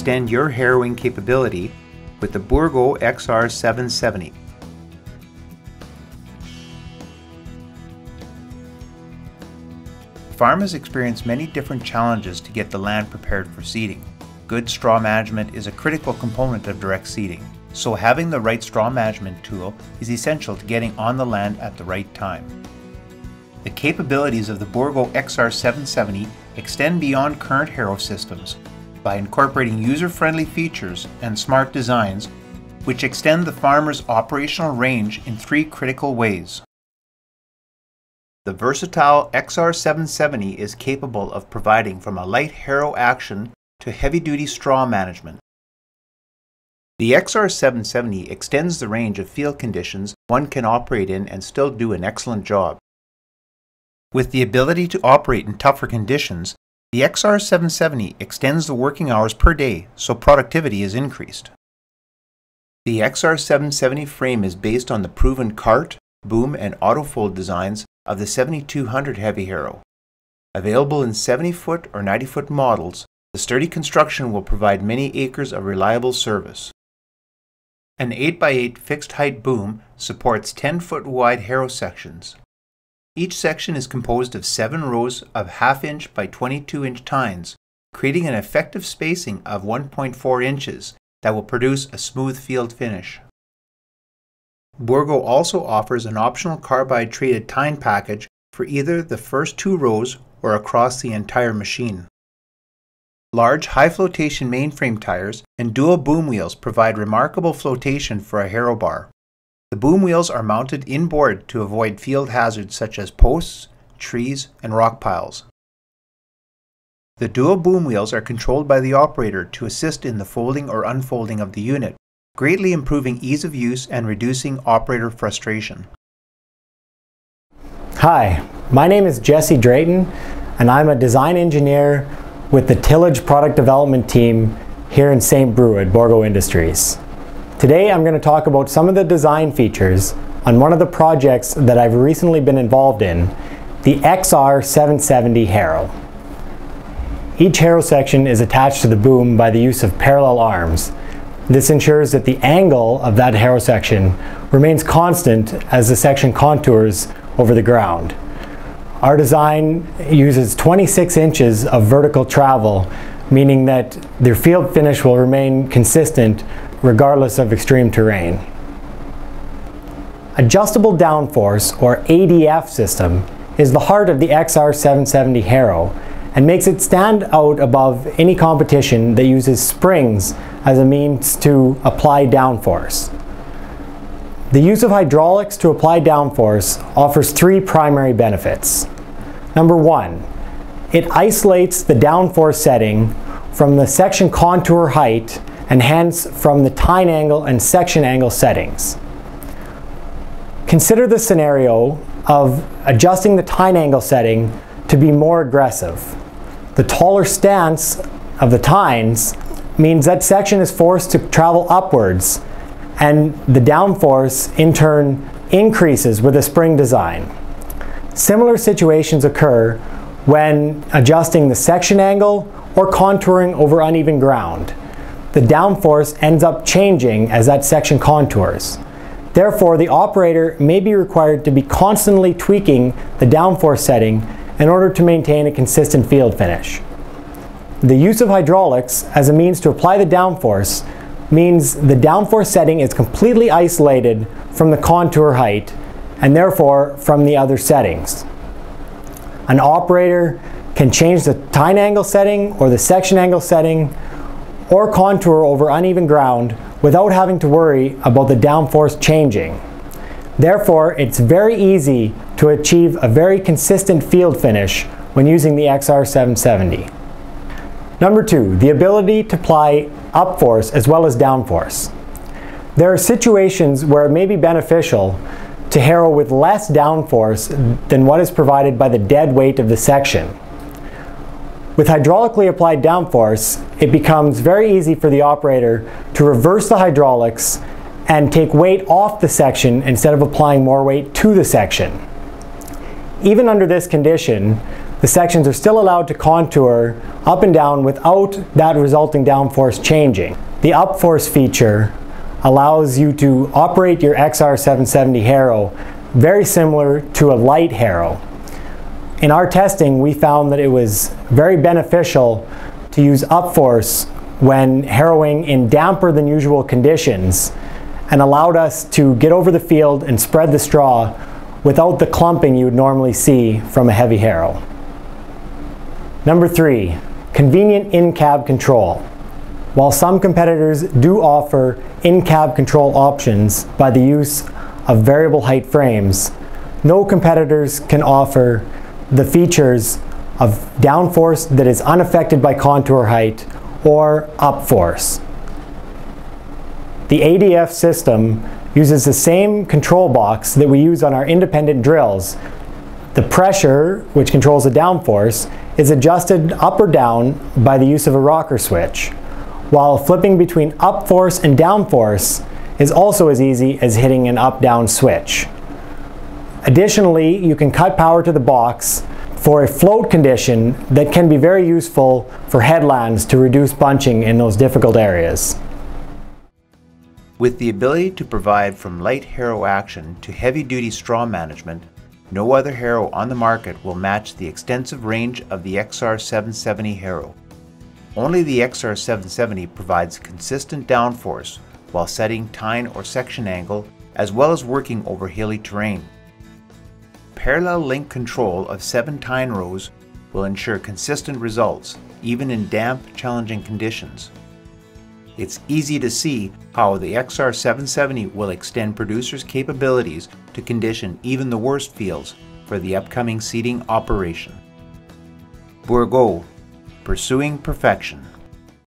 extend your harrowing capability with the Bourgault XR770. Farmers experience many different challenges to get the land prepared for seeding. Good straw management is a critical component of direct seeding, so having the right straw management tool is essential to getting on the land at the right time. The capabilities of the Bourgault XR770 extend beyond current harrow systems by incorporating user-friendly features and smart designs which extend the farmer's operational range in three critical ways. The versatile XR770 is capable of providing from a light harrow action to heavy-duty straw management. The XR770 extends the range of field conditions one can operate in and still do an excellent job. With the ability to operate in tougher conditions, the XR770 extends the working hours per day, so productivity is increased. The XR770 frame is based on the proven cart, boom, and autofold designs of the 7200 heavy harrow. Available in 70-foot or 90-foot models, the sturdy construction will provide many acres of reliable service. An 8x8 fixed-height boom supports 10-foot wide harrow sections. Each section is composed of 7 rows of 1/2-inch by 22-inch tines, creating an effective spacing of 1.4 inches that will produce a smooth field finish. Bourgault also offers an optional carbide-treated tine package for either the first 2 rows or across the entire machine. Large high-flotation mainframe tires and dual boom wheels provide remarkable flotation for a harrow bar. The boom wheels are mounted inboard to avoid field hazards such as posts, trees, and rock piles. The dual boom wheels are controlled by the operator to assist in the folding or unfolding of the unit, greatly improving ease of use and reducing operator frustration. Hi, my name is Jesse Drayton, and I'm a design engineer with the tillage product development team here in St. Brieux at Bourgault Industries. Today I'm going to talk about some of the design features on one of the projects that I've recently been involved in, the XR770 harrow. Each harrow section is attached to the boom by the use of parallel arms. This ensures that the angle of that harrow section remains constant as the section contours over the ground. Our design uses 26 inches of vertical travel, meaning that their field finish will remain consistent regardless of extreme terrain. Adjustable downforce, or ADF system, is the heart of the XR770 harrow and makes it stand out above any competition that uses springs as a means to apply downforce. The use of hydraulics to apply downforce offers 3 primary benefits. Number 1, it isolates the downforce setting from the section contour height and hence from the tine angle and section angle settings. Consider the scenario of adjusting the tine angle setting to be more aggressive. The taller stance of the tines means that section is forced to travel upwards, and the downforce in turn increases with a spring design. Similar situations occur when adjusting the section angle or contouring over uneven ground. The downforce ends up changing as that section contours. Therefore, the operator may be required to be constantly tweaking the downforce setting in order to maintain a consistent field finish. The use of hydraulics as a means to apply the downforce means the downforce setting is completely isolated from the contour height and therefore from the other settings. An operator can change the tine angle setting or the section angle setting or contour over uneven ground without having to worry about the downforce changing. Therefore, it's very easy to achieve a very consistent field finish when using the XR770. Number 2, the ability to apply upforce as well as downforce. There are situations where it may be beneficial to harrow with less downforce than what is provided by the dead weight of the section. With hydraulically applied downforce, it becomes very easy for the operator to reverse the hydraulics and take weight off the section instead of applying more weight to the section. Even under this condition, the sections are still allowed to contour up and down without that resulting downforce changing. The upforce feature allows you to operate your XR770 harrow very similar to a light harrow. In our testing, we found that it was very beneficial to use upforce when harrowing in damper than usual conditions, and allowed us to get over the field and spread the straw without the clumping you would normally see from a heavy harrow. Number 3, convenient in-cab control. While some competitors do offer in-cab control options by the use of variable height frames, no competitors can offer the features of downforce that is unaffected by contour height or upforce. The ADF system uses the same control box that we use on our independent drills. The pressure, which controls the downforce, is adjusted up or down by the use of a rocker switch, while flipping between upforce and downforce is also as easy as hitting an up-down switch. Additionally, you can cut power to the box for a float condition that can be very useful for headlands to reduce bunching in those difficult areas. With the ability to provide from light harrow action to heavy-duty straw management, no other harrow on the market will match the extensive range of the XR770 harrow. Only the XR770 provides consistent downforce while setting tine or section angle, as well as working over hilly terrain. Parallel link control of 7 tine rows will ensure consistent results, even in damp, challenging conditions. It's easy to see how the XR770 will extend producers' capabilities to condition even the worst fields for the upcoming seeding operation. Bourgault, pursuing perfection.